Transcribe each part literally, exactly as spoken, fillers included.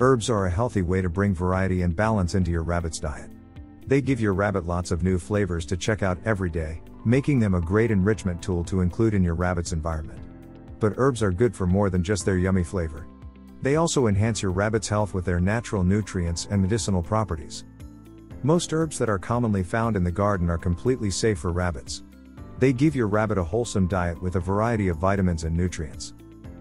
Herbs are a healthy way to bring variety and balance into your rabbit's diet. They give your rabbit lots of new flavors to check out every day, making them a great enrichment tool to include in your rabbit's environment. But herbs are good for more than just their yummy flavor. They also enhance your rabbit's health with their natural nutrients and medicinal properties. Most herbs that are commonly found in the garden are completely safe for rabbits. They give your rabbit a wholesome diet with a variety of vitamins and nutrients.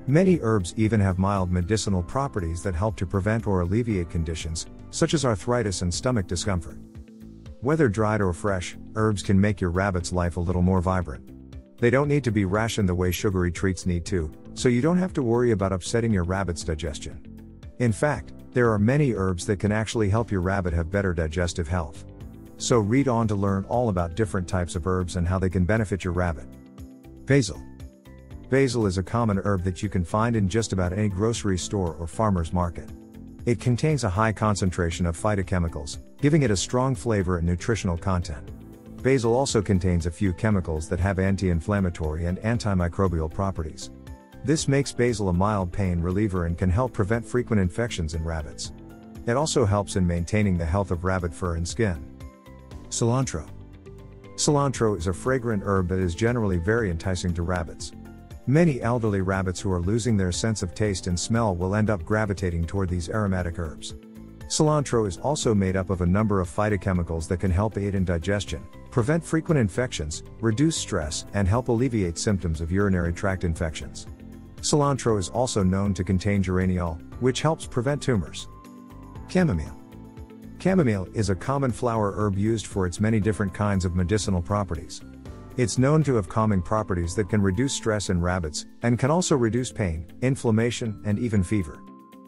Many herbs even have mild medicinal properties that help to prevent or alleviate conditions, such as arthritis and stomach discomfort. Whether dried or fresh, herbs can make your rabbit's life a little more vibrant. They don't need to be rationed the way sugary treats need to, so you don't have to worry about upsetting your rabbit's digestion. In fact, there are many herbs that can actually help your rabbit have better digestive health. So read on to learn all about different types of herbs and how they can benefit your rabbit. Basil. Basil is a common herb that you can find in just about any grocery store or farmer's market. It contains a high concentration of phytochemicals, giving it a strong flavor and nutritional content. Basil also contains a few chemicals that have anti-inflammatory and antimicrobial properties. This makes basil a mild pain reliever and can help prevent frequent infections in rabbits. It also helps in maintaining the health of rabbit fur and skin. Cilantro. Cilantro is a fragrant herb that is generally very enticing to rabbits. Many elderly rabbits who are losing their sense of taste and smell will end up gravitating toward these aromatic herbs. Cilantro is also made up of a number of phytochemicals that can help aid in digestion, prevent frequent infections, reduce stress, and help alleviate symptoms of urinary tract infections. Cilantro is also known to contain geraniol, which helps prevent tumors. Chamomile. Chamomile is a common flower herb used for its many different kinds of medicinal properties. It's known to have calming properties that can reduce stress in rabbits, and can also reduce pain, inflammation, and even fever.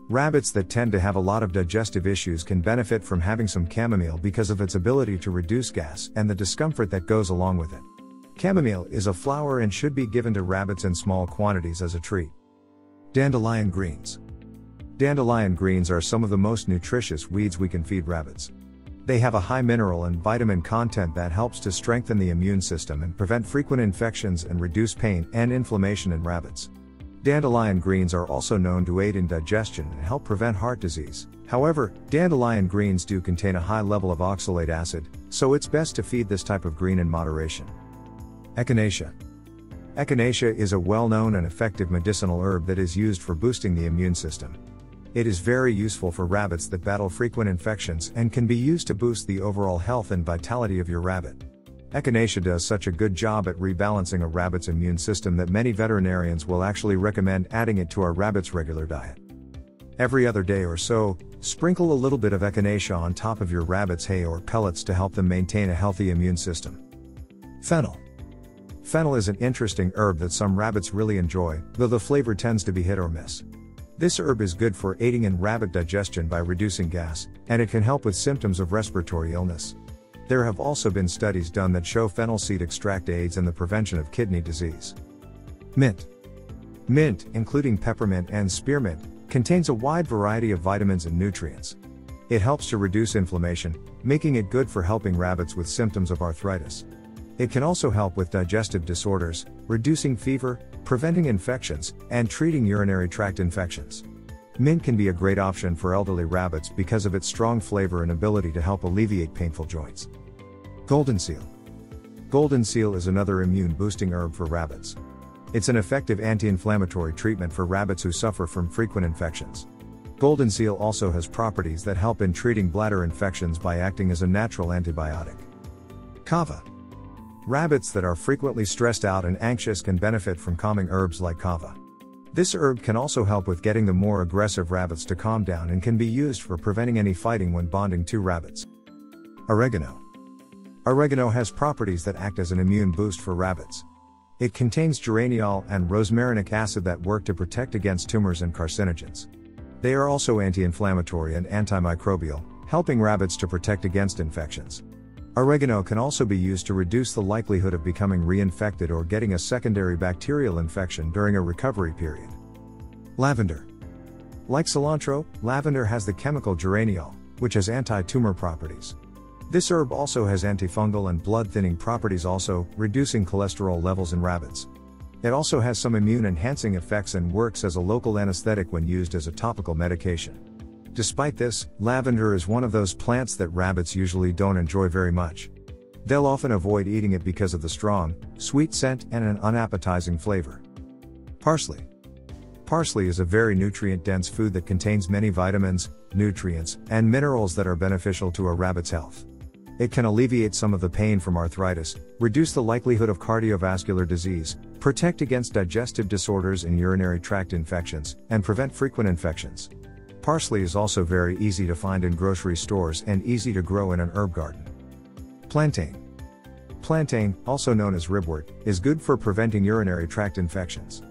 Rabbits that tend to have a lot of digestive issues can benefit from having some chamomile because of its ability to reduce gas and the discomfort that goes along with it. Chamomile is a flower and should be given to rabbits in small quantities as a treat. Dandelion greens. Dandelion greens are some of the most nutritious weeds we can feed rabbits. They have a high mineral and vitamin content that helps to strengthen the immune system and prevent frequent infections and reduce pain and inflammation in rabbits. Dandelion greens are also known to aid in digestion and help prevent heart disease. However, dandelion greens do contain a high level of oxalate acid, so it's best to feed this type of green in moderation. Echinacea. Echinacea is a well-known and effective medicinal herb that is used for boosting the immune system. It is very useful for rabbits that battle frequent infections and can be used to boost the overall health and vitality of your rabbit. Echinacea does such a good job at rebalancing a rabbit's immune system that many veterinarians will actually recommend adding it to our rabbit's regular diet. Every other day or so, sprinkle a little bit of echinacea on top of your rabbit's hay or pellets to help them maintain a healthy immune system. Fennel. Fennel is an interesting herb that some rabbits really enjoy, though the flavor tends to be hit or miss. This herb is good for aiding in rabbit digestion by reducing gas, and it can help with symptoms of respiratory illness. There have also been studies done that show fennel seed extract aids in the prevention of kidney disease. Mint. Mint, including peppermint and spearmint, contains a wide variety of vitamins and nutrients. It helps to reduce inflammation, making it good for helping rabbits with symptoms of arthritis. It can also help with digestive disorders, reducing fever, preventing infections, and treating urinary tract infections. Mint can be a great option for elderly rabbits because of its strong flavor and ability to help alleviate painful joints. Golden seal. Golden seal is another immune-boosting herb for rabbits. It's an effective anti-inflammatory treatment for rabbits who suffer from frequent infections. Golden seal also has properties that help in treating bladder infections by acting as a natural antibiotic. Kava. Rabbits that are frequently stressed out and anxious can benefit from calming herbs like kava. This herb can also help with getting the more aggressive rabbits to calm down and can be used for preventing any fighting when bonding two rabbits. Oregano. Oregano has properties that act as an immune boost for rabbits. It contains geraniol and rosmarinic acid that work to protect against tumors and carcinogens. They are also anti-inflammatory and antimicrobial, helping rabbits to protect against infections. Oregano can also be used to reduce the likelihood of becoming reinfected or getting a secondary bacterial infection during a recovery period. Lavender. Like cilantro, lavender has the chemical geraniol, which has anti-tumor properties. This herb also has antifungal and blood-thinning properties, also reducing cholesterol levels in rabbits. It also has some immune-enhancing effects and works as a local anesthetic when used as a topical medication. Despite this, lavender is one of those plants that rabbits usually don't enjoy very much. They'll often avoid eating it because of the strong, sweet scent and an unappetizing flavor. Parsley. Parsley is a very nutrient-dense food that contains many vitamins, nutrients, and minerals that are beneficial to a rabbit's health. It can alleviate some of the pain from arthritis, reduce the likelihood of cardiovascular disease, protect against digestive disorders and urinary tract infections, and prevent frequent infections. Parsley is also very easy to find in grocery stores and easy to grow in an herb garden. Plantain. Plantain, also known as ribwort, is good for preventing urinary tract infections.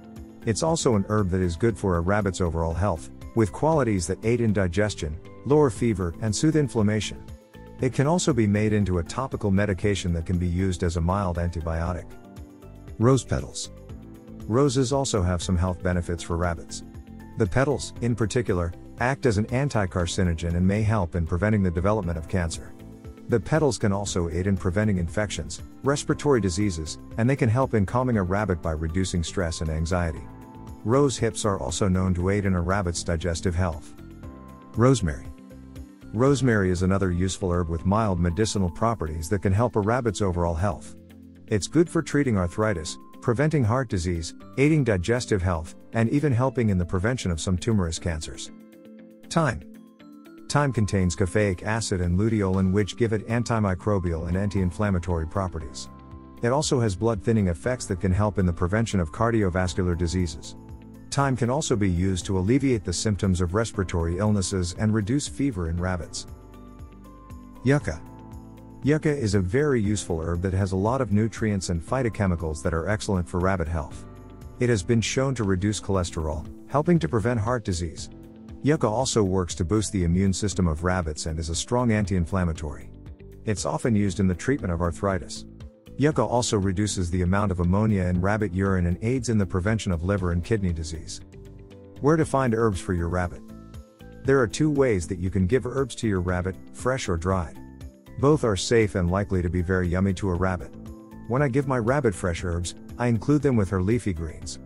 It's also an herb that is good for a rabbit's overall health, with qualities that aid in digestion, lower fever, and soothe inflammation. It can also be made into a topical medication that can be used as a mild antibiotic. Rose petals. Roses also have some health benefits for rabbits. The petals, in particular, act as an anti-carcinogen and may help in preventing the development of cancer. The petals can also aid in preventing infections, respiratory diseases, and they can help in calming a rabbit by reducing stress and anxiety. Rose hips are also known to aid in a rabbit's digestive health. Rosemary. Rosemary is another useful herb with mild medicinal properties that can help a rabbit's overall health. It's good for treating arthritis, preventing heart disease, aiding digestive health, and even helping in the prevention of some tumorous cancers. Thyme. Thyme contains caffeic acid and luteolin, which give it antimicrobial and anti-inflammatory properties. It also has blood-thinning effects that can help in the prevention of cardiovascular diseases. Thyme can also be used to alleviate the symptoms of respiratory illnesses and reduce fever in rabbits. Yucca. Yucca is a very useful herb that has a lot of nutrients and phytochemicals that are excellent for rabbit health. It has been shown to reduce cholesterol, helping to prevent heart disease. Yucca also works to boost the immune system of rabbits and is a strong anti-inflammatory. It's often used in the treatment of arthritis. Yucca also reduces the amount of ammonia in rabbit urine and aids in the prevention of liver and kidney disease. Where to find herbs for your rabbit? There are two ways that you can give herbs to your rabbit, fresh or dried. Both are safe and likely to be very yummy to a rabbit. When I give my rabbit fresh herbs, I include them with her leafy greens.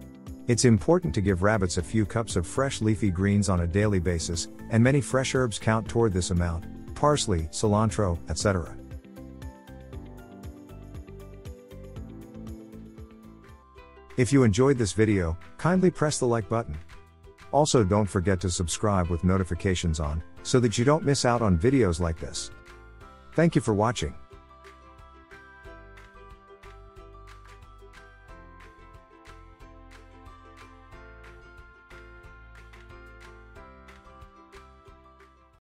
It's important to give rabbits a few cups of fresh leafy greens on a daily basis, and many fresh herbs count toward this amount: parsley, cilantro, et cetera. If you enjoyed this video, kindly press the like button. Also, don't forget to subscribe with notifications on, so that you don't miss out on videos like this. Thank you for watching.